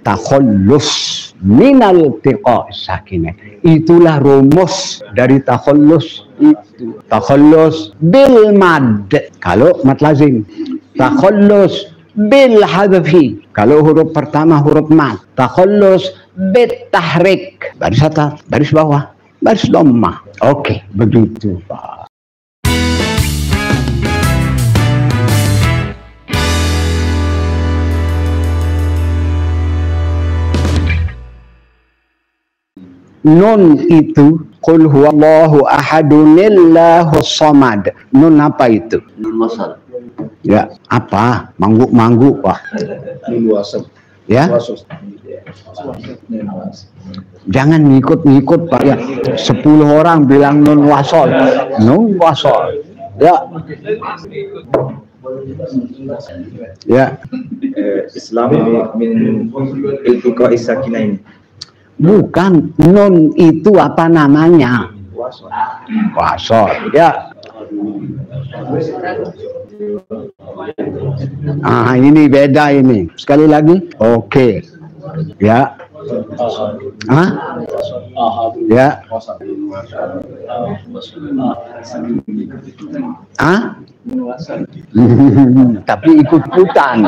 Takhallush minal iltiqa sakinain. Itulah rumus dari takhallush itu. Takhallush bil mad kalau mad lazim. Takhallush bil hadafi kalau huruf pertama huruf mad. Takhallush bit-Tahrik baris atas, baris bawah, baris dhammah. Oke, begitu Pak. Nun itu qul huwallahu ahadun illahus samad. Nun apa itu? Nun wasal. Ya, apa? Mangguk-mangguk, Pak. Nun wasal. Ya. Jangan ngikut-ngikut, Pak, ya. 10 orang bilang nun wasal. Nun wasal. Ya. Ya. Islam min iltiqa sakinain. Bukan, nun itu apa namanya? Wasol, ya. Ah, ini beda ini. Sekali lagi, oke, ya. Hah? Ya. Hah? Tapi ikut-ikutan.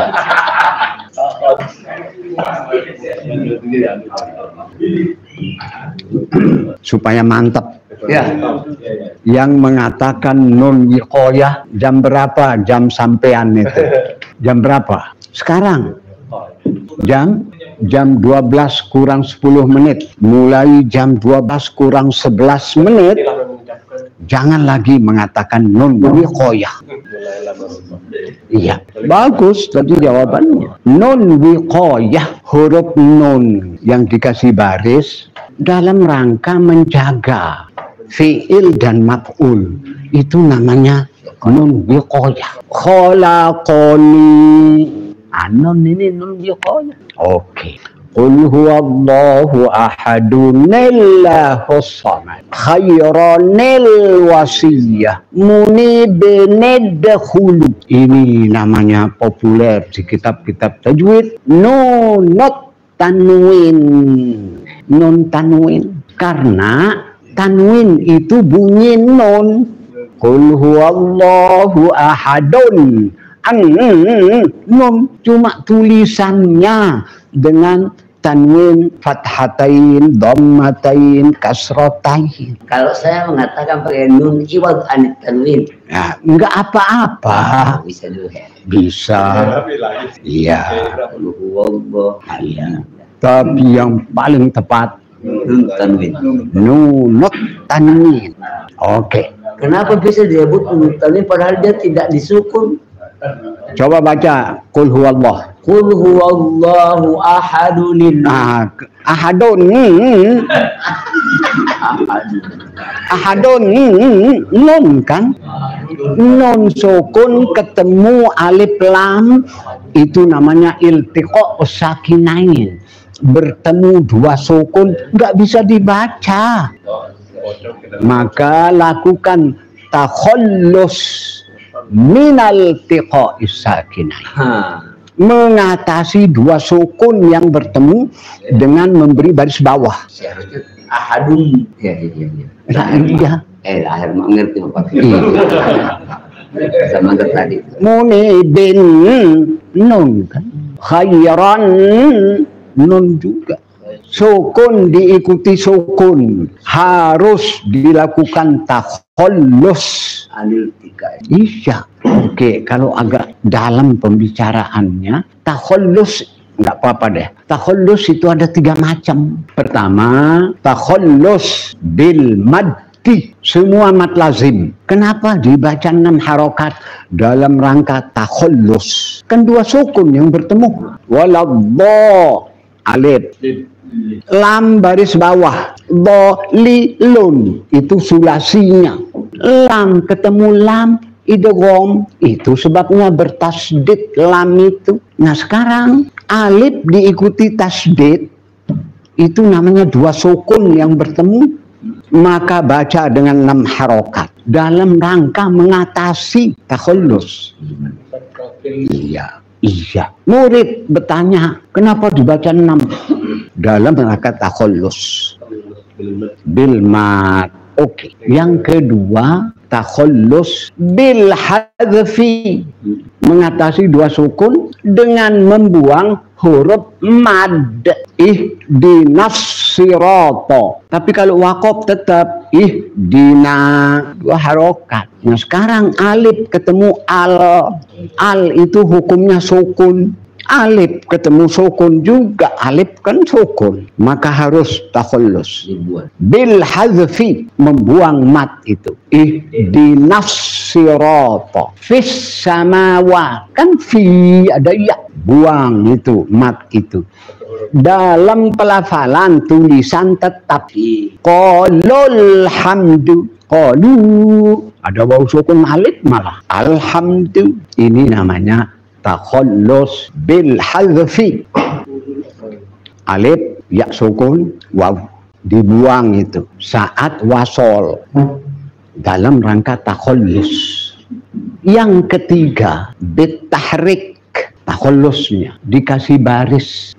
Supaya mantap. Ya. Yang mengatakan nun wiqayah jam berapa jam sampean itu? Jam berapa? Sekarang. Jam 12 kurang 10 menit. Mulai jam 12 kurang 11 menit. Jangan lagi mengatakan nun wiqayah. Iya, bagus tadi jawabannya. Nun wiqayah, huruf nun yang dikasih baris dalam rangka menjaga fiil dan maf'ul. Itu namanya nun wiqayah. Khalaqani. Nun ini nun wiqayah. Oke. Qul huwallahu ahadun illahus samad khairanil wasiyah munibnid khulu. Ini namanya populer di kitab-kitab tajwid. Nun Tanwin. Nun Tanwin karena tanwin itu bunyi nun. Qul huwallahu ahadun. Nun cuma tulisannya dengan tanwin, fathatain, dhammatain, kasratain. Kalau saya mengatakan pakai nun iwad an tanwin, nah, enggak apa-apa. Bisa dulu ya. Bisa. Iya. Tapi yang paling tepat nun tanwin. Nun tanwin. Oke. Kenapa bisa disebut nun tanwin padahal dia tidak disukun? Coba baca qul huwallah. Qul huwallahu ahadun. Nah, ahadun. Ahadun nun kan? Nun sukun ketemu alif lam itu namanya iltiqa sakinain. Bertemu dua sukun enggak bisa dibaca. Maka lakukan takhallush minal iltiqa sakinain, mengatasi dua sukun yang bertemu dengan memberi baris bawah. Ahadun ya, ya, ya. Nah, ya. Lahir mengerti Bapak. Sama tadi. Munibin nun kan. Khairan nun juga. Sukun diikuti sukun, harus dilakukan takhallush. Iya. Oke, kalau agak dalam pembicaraannya, takhallush nggak apa-apa deh. Takhallush itu ada 3 macam. Pertama, takhallush bil mad. Semua mad lazim. Kenapa dibaca 6 harokat dalam rangka takhallush? Kan 2 sukun yang bertemu. Waladhdha alif, lam baris bawah, do li lun itu sulasinya. Lam ketemu lam idghom, itu sebabnya bertasdid lam itu. Nah sekarang alif diikuti tasdid, itu namanya dua sukun yang bertemu. Maka baca dengan 6 harokat dalam rangka mengatasi takhallush. Iya. iya. Murid bertanya, kenapa dibaca 6? Dalam rangka takhallush bil Mad. Oke. Yang kedua, takhallush bil Hadafi. Mengatasi dua sukun dengan membuang huruf mad. Ihdinash-shirata. Tapi kalau wakob tetap ihdina, dua harokat. Nah sekarang alif ketemu al. Al itu hukumnya sukun. Alif ketemu sukun juga, alif kan sukun, maka harus takhallush bil hadfi, membuang mat itu. Ihdinash-shirata fis samawa, kan fi ada ya, buang itu mat itu. Dalam pelafalan tulisan tetap qolul hamdu, qolu ada bau sukun alif malah alhamdu. Ini namanya takhallush bil hadfi. Alif ya sukun, waw dibuang itu saat wasol, dalam rangka takhallush. Yang ketiga bit-Tahrik, takhallushnya dikasih baris.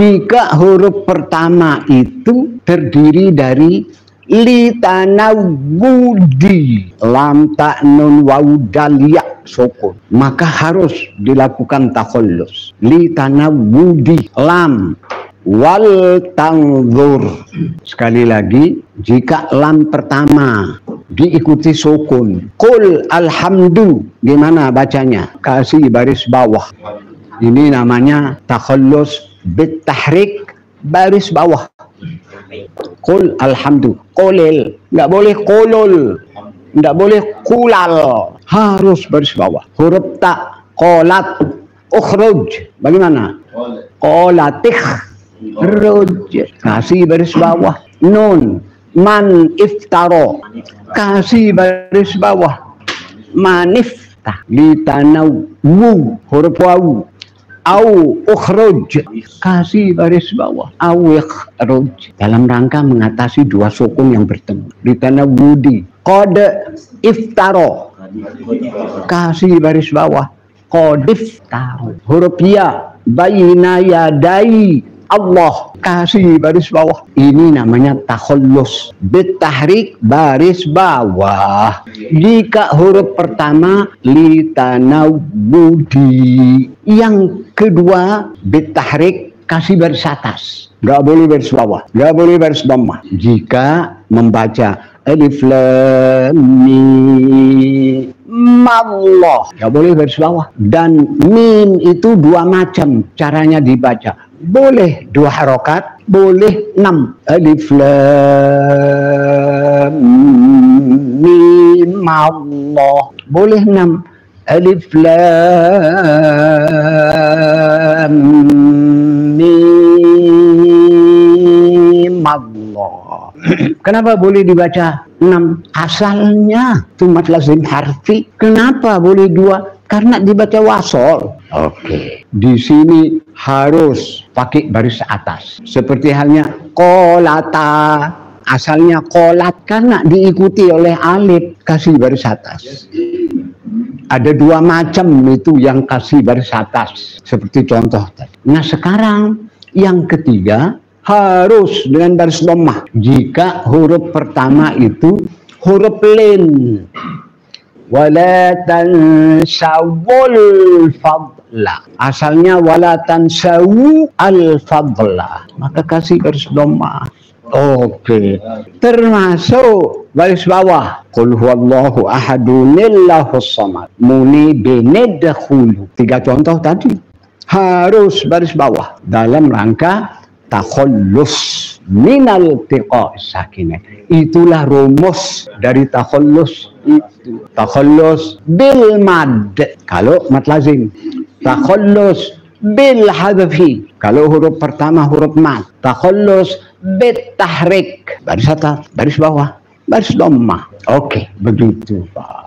Jika huruf pertama itu terdiri dari li tanawudi, lam ta nun waw dal ya sukun, maka harus dilakukan takhallush li tanawudi lam wal tanzur. Sekali lagi, jika lam pertama diikuti sukun, qul alhamdu, gimana bacanya? Kasih baris bawah. Ini namanya takhallush bit-Tahrik, baris bawah. Qul alhamdu, qulil, nggak boleh qulul, nggak boleh kulal, harus baris bawah. Huruf tak, qolat, ukhruj, bagaimana? Qolatih, ruj, kasih baris bawah. Nun, man iftaro, kasih baris bawah. Maniftah, litanawwu, huruf wawu. Au ukhruj, kasih baris bawah. Au ukhruj, dalam rangka mengatasi dua sukun yang bertemu. Litanawudi, qad iftaro, kasih baris bawah. Qad iftaro, huruf ya, bayna yadai Allah, kasih baris bawah. Ini namanya takhallush bit-Tahrik, baris bawah. Jika huruf pertama litanawudi, yang kedua bit-Tahrik, kasih baris atas, nggak boleh baris bawah, nggak boleh baris dhammah. Jika membaca alif lam mim Allah, nggak boleh baris bawah. Dan mim itu dua macam caranya dibaca, boleh dua harokat, boleh 6. Alif lam mim Allah, boleh 6. Alif lam mim Allah. Kenapa boleh dibaca 6? Asalnya cuma lazim harfi. Kenapa boleh 2? Karena dibaca wasol. Oke. Di sini harus pakai baris atas. Seperti halnya kolata, asalnya kolat, karena diikuti oleh alif, kasih baris atas. Ada dua macam itu yang kasih baris atas, seperti contoh tadi. Nah sekarang yang ketiga harus dengan baris dhammah. Jika huruf pertama itu huruf lin, wala tansawul fadla, asalnya wala tansawu al fadla, maka kasih baris dhammah. Oke. Termasuk baris bawah, qul huwallahu ahadun illahus samad, munibina dakhulu. 3 contoh tadi harus baris bawah dalam rangka takhallush minal iltiqa sakinain. Itulah rumus dari takhallush itu. Takhallush bil Mad kalau mad lazim, takhallush bil Hadafi kalau huruf pertama huruf mad, takhallush bit-Tahrik baris atas, baris bawah, baris dhammah. Oke, begitu Pak.